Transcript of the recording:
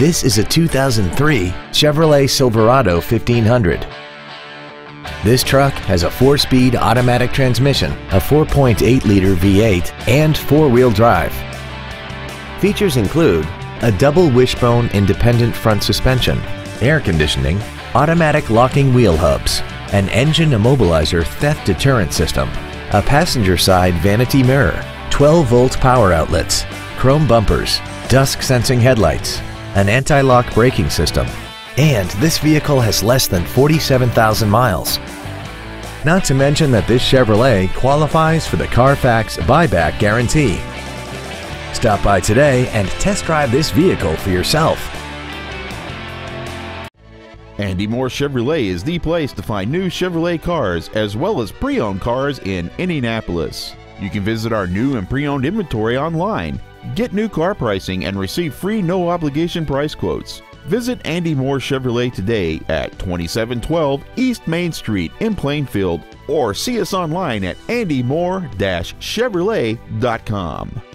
This is a 2003 Chevrolet Silverado 1500. This truck has a 4-speed automatic transmission, a 4.8-liter V8, and 4-wheel drive. Features include a double wishbone independent front suspension, air conditioning, automatic locking wheel hubs, an engine immobilizer theft deterrent system, a passenger side vanity mirror, 12-volt power outlets, chrome bumpers, dusk sensing headlights, an anti-lock braking system, and this vehicle has less than 47,000 miles. Not to mention that this Chevrolet qualifies for the Carfax buyback guarantee. Stop by today and test drive this vehicle for yourself. Andy Mohr Chevrolet is the place to find new Chevrolet cars as well as pre-owned cars in Indianapolis. You can visit our new and pre-owned inventory online, get new car pricing, and receive free no-obligation price quotes. Visit Andy Mohr Chevrolet today at 2712 East Main Street in Plainfield, or see us online at andymohr-chevrolet.com.